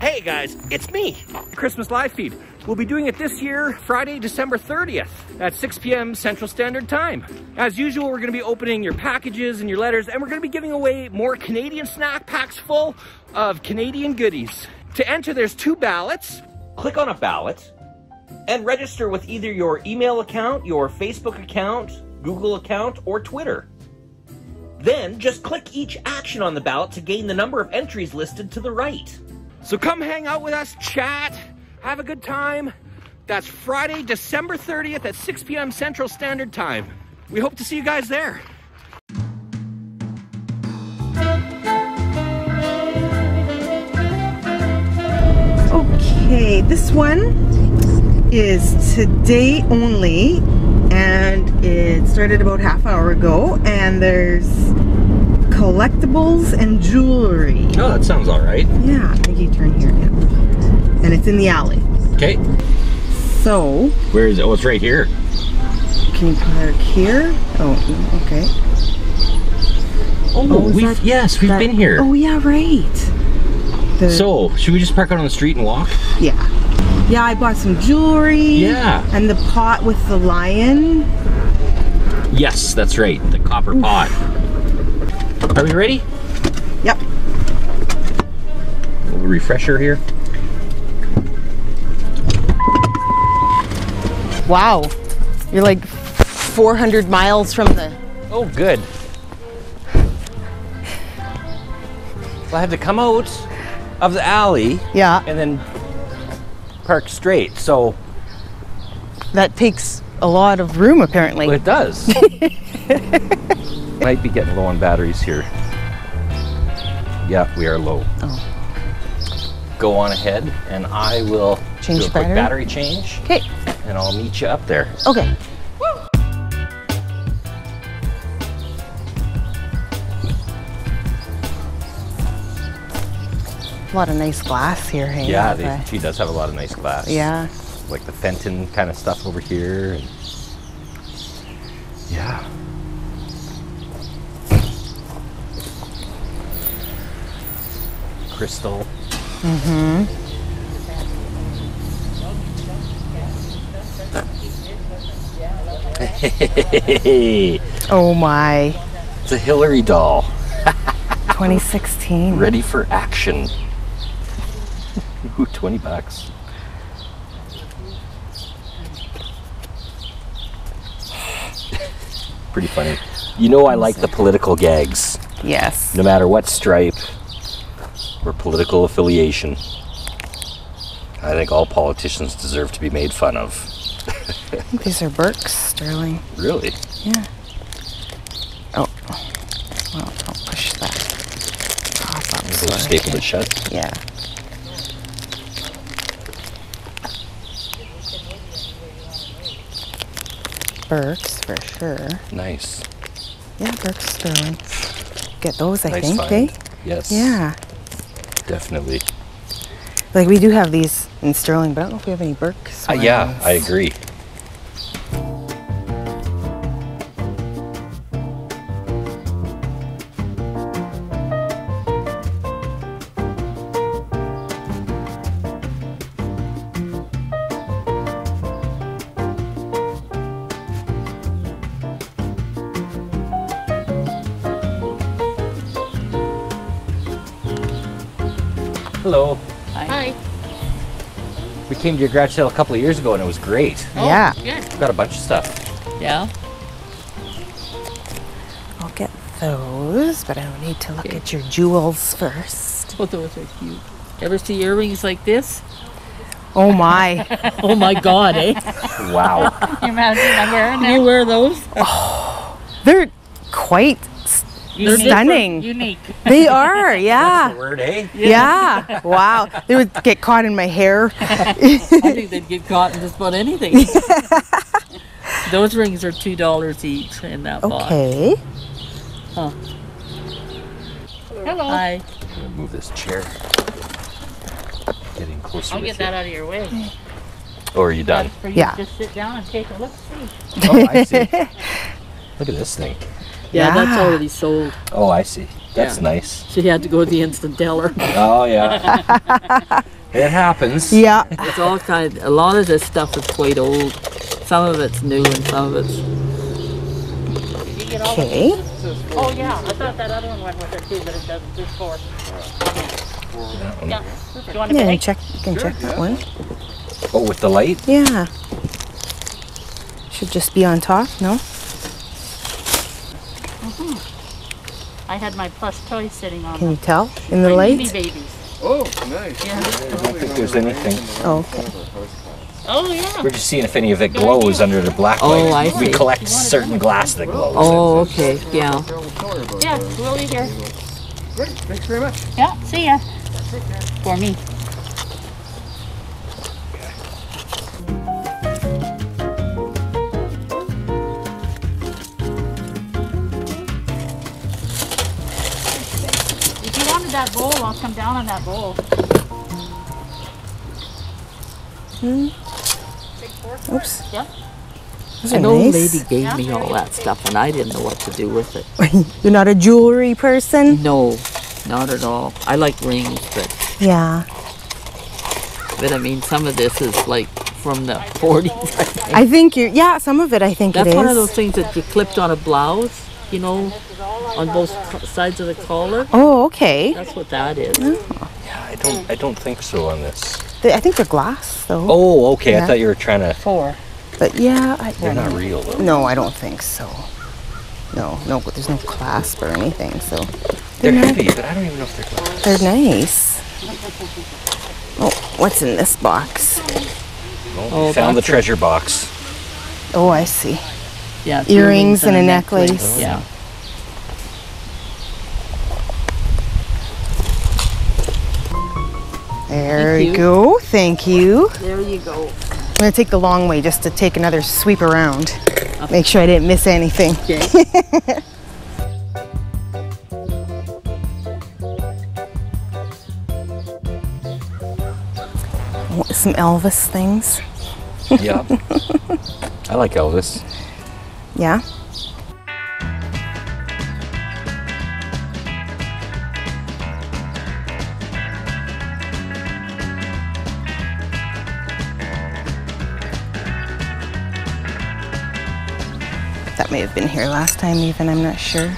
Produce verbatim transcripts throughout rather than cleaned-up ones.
Hey guys, it's me, Christmas Live Feed. We'll be doing it this year, Friday, December thirtieth at six p m Central Standard Time. As usual, we're gonna be opening your packages and your letters, and we're gonna be giving away more Canadian snack packs full of Canadian goodies. To enter, there's two ballots. Click on a ballot and register with either your email account, your Facebook account, Google account, or Twitter. Then just click each action on the ballot to gain the number of entries listed to the right. So come hang out with us, chat, have a good time. That's Friday, December thirtieth at six p m Central Standard Time. We hope to see you guys there. Okay, this one is today only, and it started about half hour ago, and there's collectibles and jewelry. Oh, that sounds all right. Yeah, I think you turn here, yeah. And it's in the alley. Okay. So. Where is it? Oh, it's right here. Can you park here? Oh, okay. Oh, oh we've, that, yes, we've that, been here. Oh, yeah, right. The, so, should we just park out on the street and walk? Yeah. Yeah, I bought some jewelry. Yeah. And the pot with the lion. Yes, that's right. The copper Oof. pot. Are we ready? Yep. A little refresher here. Wow. You're like four hundred miles from the... Oh, good. Well, I have to come out of the alley. Yeah. And then... park straight, so that takes a lot of room apparently. Well, it does. Might be getting low on batteries here. Yeah, we are low. Oh. Go on ahead and I will change do a battery. Quick battery change. Okay. And I'll meet you up there. Okay. A lot of nice glass here, hey? Yeah, they, she does have a lot of nice glass. Yeah. Like the Fenton kind of stuff over here. And yeah. Crystal. Mm-hmm. Oh my. It's a Hillary doll. twenty sixteen. Ready for action. Ooh, twenty bucks. Pretty funny. You know I like the political gags. Yes. No matter what stripe or political affiliation. I think all politicians deserve to be made fun of. I think these are Burke's, Sterling. Really? Yeah. Oh. Well, don't push that. Oh, staple it shut? Yeah. Burke's for sure. Nice. Yeah, Burke's Sterling. Get those, I nice think, find. eh? Yes. Yeah. Definitely. Like, we do have these in Sterling, but I don't know if we have any Burke's. Uh, yeah, I agree. Hello. Hi. Hi. We came to your garage sale a couple of years ago and it was great. Oh, yeah. Good. Got a bunch of stuff. Yeah. I'll get those, but I need to look okay. at your jewels first. Oh, those are cute. Ever see earrings like this? Oh my. Oh my God, eh? Wow. Can you imagine I'm wearing them? You wear those? Oh, they're quite... They're stunning. Unique. They are, yeah. That's the word, eh? Yeah. Yeah. Wow. They would get caught in my hair. I think they'd get caught in just about anything. Yeah. Those rings are two dollars each in that box. Okay. Huh. Hello. Hi. I'm gonna move this chair. Getting closer. I'll get that you. out of your way. Or are you done? For you yeah. Just sit down and take a look. See. Oh, I see. Look at this thing. Yeah, yeah, that's already sold. Oh, I see. That's yeah. nice. She had to go to the instant teller. Oh yeah. It happens. Yeah. It's all kind of, a lot of this stuff is quite old. Some of it's new and some of it's... Okay. Oh yeah, I thought that other one went with it too, but it does just four. Yeah. Do you want to yeah, check? You can sure, check that yeah. one. Oh, with the light? Yeah. Should just be on top, no? Mm-hmm. I had my plush toy sitting on. Can them. you tell in the light? Babies. Oh, nice. Yeah. I don't think there's anything. Oh, okay. Oh, yeah. We're just seeing if any of it glows under the black light. Oh, I see. We collect certain glass that glows. Oh, okay. Yeah. Yeah, we'll be here. Great. Thanks very much. Yeah, see ya. For me. If you wanted that bowl, I'll come down on that bowl. Hmm. Oops. Yeah. An nice. old lady gave yeah. me all that stuff and I didn't know what to do with it. You're not a jewelry person? No, not at all. I like rings, but... Yeah. But I mean, some of this is like from the forties, I think. I think you yeah, some of it I think That's it is. That's one of those things that you clipped on a blouse, you know, on both sides of the collar. Oh, okay. That's what that is. Oh. Yeah, I don't, I don't think so on this. I think they're glass, though. Oh, okay. Yeah. I thought you were trying to... Four. But yeah... I, they're not real, though. No, I don't think so. No, no, there's no clasp or anything, so... They're, they're heavy, but I don't even know if they're glass. They're nice. Oh, what's in this box? Oh, oh found the treasure it. box. Oh, I see. Yeah. Earrings and, and a necklace. necklace. Oh. Yeah. There you go. Thank you. There you go. I'm going to take the long way just to take another sweep around. Okay. Make sure I didn't miss anything. Okay. Some Elvis things. Yeah. I like Elvis. Yeah. That may have been here last time even, I'm not sure.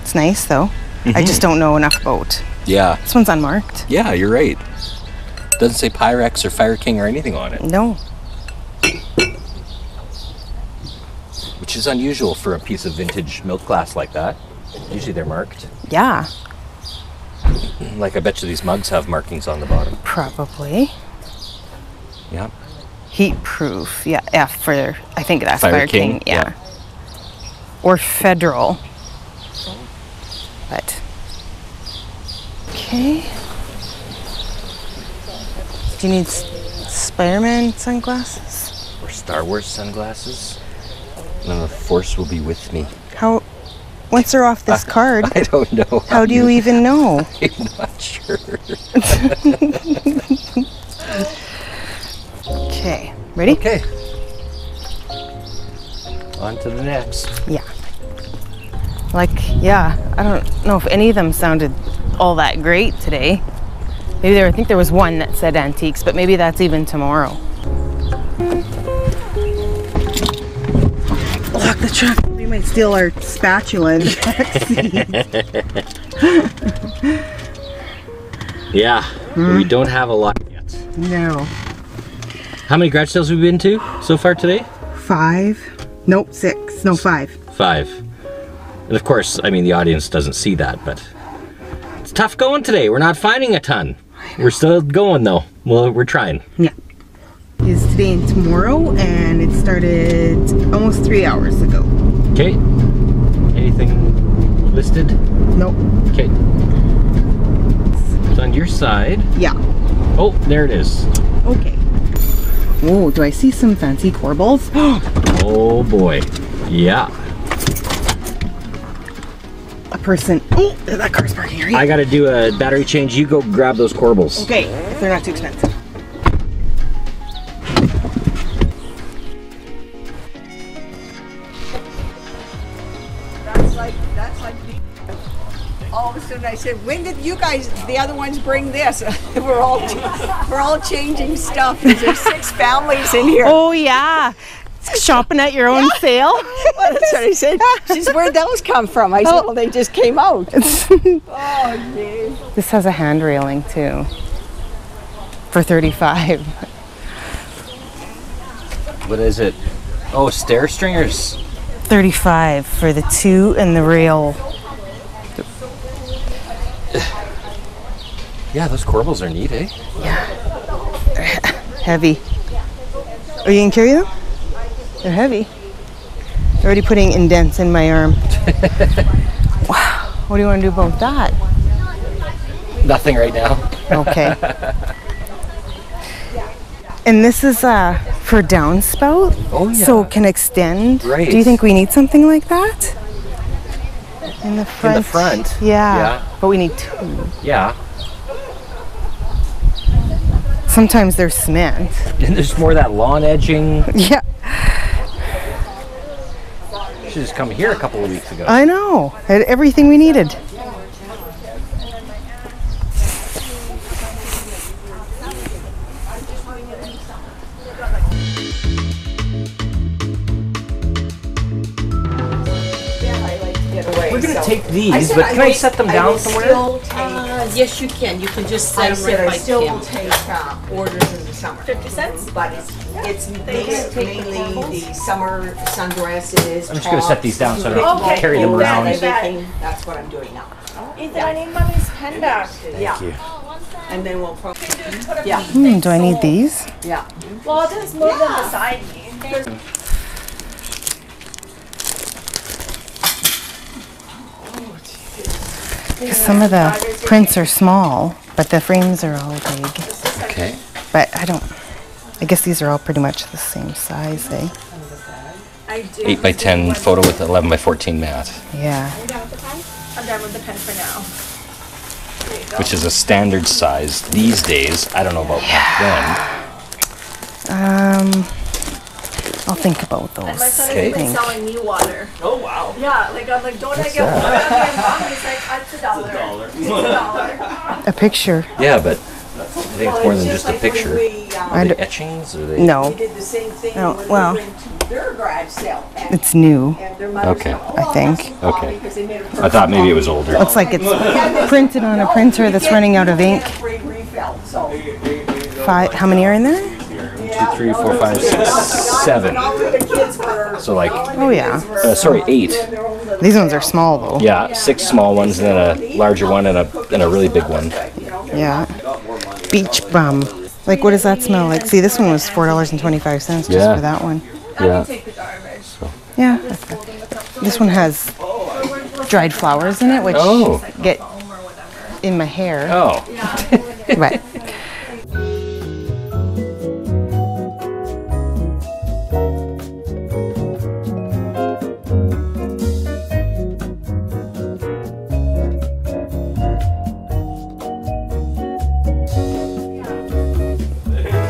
It's nice though. Mm-hmm. I just don't know enough about. Yeah. This one's unmarked. Yeah, you're right. Doesn't say Pyrex or Fire King or anything on it. No. Which is unusual for a piece of vintage milk glass like that. Usually they're marked. Yeah. Like I bet you these mugs have markings on the bottom. Probably. Yeah. Heat proof, yeah, yeah, for, I think that's Fire, Fire King, King. yeah. yeah. Or federal, but okay. Do you need Spider-Man sunglasses or Star Wars sunglasses? No, the Force will be with me. How? Once they're off this I, card, I don't know. How do you, you even know? I'm not sure. Okay, ready? Okay. On to the next. Yeah. Like, yeah, I don't know if any of them sounded all that great today. Maybe there, I think there was one that said antiques, but maybe that's even tomorrow. Lock the truck. We might steal our spatula in the backseat. Yeah, mm. We don't have a lot yet. No. How many garage sales have we been to so far today? Five. Nope, six. No, five. Five. And of course, I mean, the audience doesn't see that, but it's tough going today. We're not finding a ton. We're still going, though. Well, we're trying. Yeah. It's today and tomorrow, and it started almost three hours ago. Okay. Anything listed? Nope. Okay. It's on your side. Yeah. Oh, there it is. Okay. Oh, do I see some fancy corbels? Oh boy, yeah. A person, oh, that car's parking right. I gotta do a battery change. You go grab those corbels. Okay, if they're not too expensive. That's like, that's like the all of a sudden I said, when did you guys, the other ones, bring this? we're all we're all changing stuff. There's six families in here. Oh yeah. Shopping at your own yeah. sale. Well, that's what I said. She said, where'd those come from? I said, oh. well, they just came out. Oh, geez. This has a hand railing too. For thirty-five. What is it? Oh, stair stringers. thirty-five for the two and the rail. Yeah, those corbels are neat, eh? Yeah. Heavy. Are you gonna carry them? They're heavy. They're already putting indents in my arm. Wow. What do you want to do about that? Nothing right now. Okay. And this is uh, for downspout. Oh, yeah. So it can extend. Right. Do you think we need something like that? In the front. In the front. Yeah. yeah. But we need two. Yeah. Sometimes there's cement. And there's more of that lawn edging. Yeah. We should just come here a couple of weeks ago. I know. Had everything we needed. We're going to take these, but can I set them down somewhere? Uh, yes, you can. You can just set them right by I still will take uh, orders in the summer. fifty cents? But it's, it's mainly the summer sundresses. I'm just going to set these down so I don't carry them around. That's what I'm doing now. Yeah. And then we'll probably... Yeah. Mm, do I need these? Yeah. Well, I'll just move them aside. Some of the prints are small, but the frames are all big. Okay. But I don't, I guess these are all pretty much the same size, eh? eight by ten photo with eleven by fourteen mat. Yeah. I'm done with the pen? I'm done with the pen for now. There you go. Which is a standard size these days. I don't know about yeah. back then. Um, I'll think about those. And my son has been selling me water. Oh, wow. Yeah, like I'm like, don't What's I get water? And he's like, it's a dollar. It's a dollar. It's a, dollar. a picture. Yeah, but I think it's more than just a picture. Are they etchings? Or they no. Did the same thing no. When well, we went to their garage sale. It's new. Okay. I think. Okay. I thought maybe it was older. Looks like it's printed on a printer that's running out of ink. Five, how many are in there? Two, three, four, five, six, seven. So like, oh yeah. Uh, sorry, eight. These ones are small though. Yeah, six small ones, and then a larger one, and a and a really big one. Yeah. Beach bum. Like, what does that smell like? See, this one was four dollars and twenty-five cents just yeah. for that one. Yeah. So. Yeah. This one has dried flowers in it, which oh. get in my hair. Oh. Right.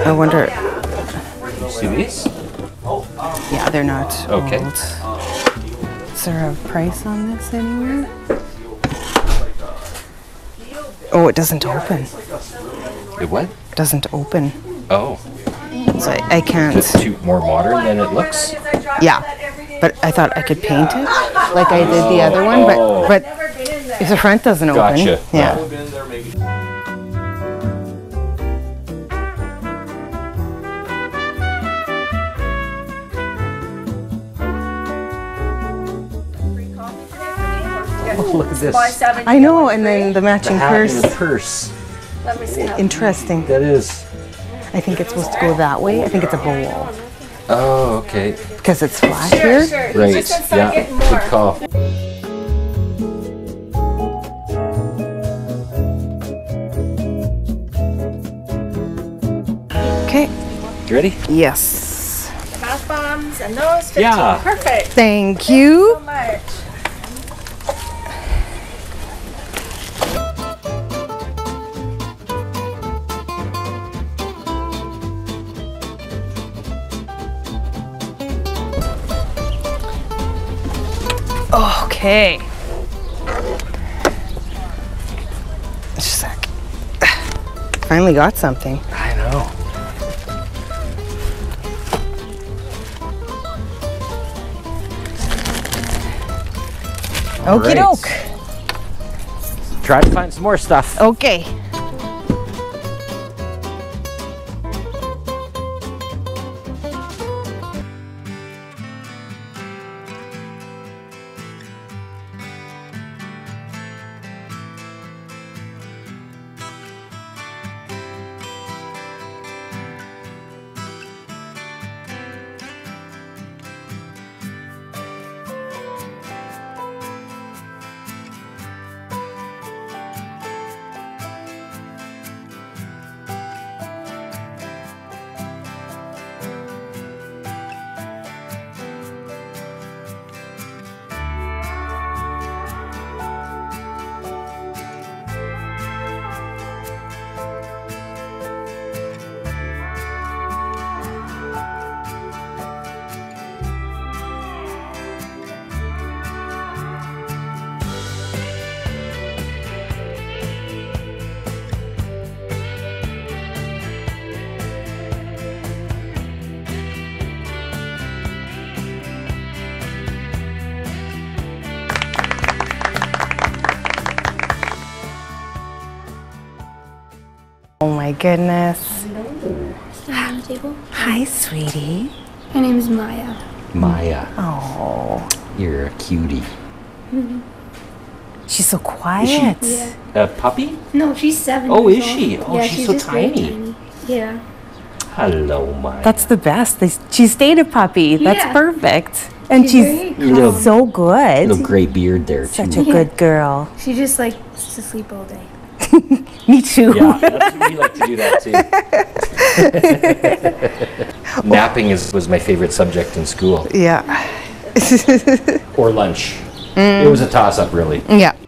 I wonder. See these? Yeah, they're not okay. Old. Is there a price on this anywhere? Oh, it doesn't open. It what? Doesn't open. Oh. So I, I can't. It's too more modern than it looks. Yeah, but I thought I could paint it like I did the other one, oh. but but if the front doesn't open, gotcha. Yeah. Oh. Oh, look at this. I know, and then the matching the purse. And the purse. Let me see how interesting. That is. I think it's supposed to go that way. I think it's a bowl. Oh, okay. Because it's flat sure, here. Sure. Right. Just yeah. Good call. Okay. You ready? Yes. The bath bombs and those. fifteen. Yeah. Perfect. Thank, Thank you. So much. Okay. finally got something. I know. Okie doke. Try to find some more stuff. Okay. Oh my goodness. Hello. Hi, sweetie. My name is Maya. Maya. Oh. You're a cutie. Mm-hmm. She's so quiet. Is she, yeah. A puppy? No, she's seven. Oh, is old. She? Oh, yeah, she's, she's so tiny. tiny. Yeah. Hello, Maya. That's the best. They, she stayed a puppy. That's yeah. perfect. And she's, she's little, so good. Little gray beard there, too. Such a yeah. good girl. She just likes to sleep all day. Me too. Yeah, that's, we like to do that too. Napping is, was my favorite subject in school. Yeah. Or lunch. Mm. It was a toss-up, really. Yeah.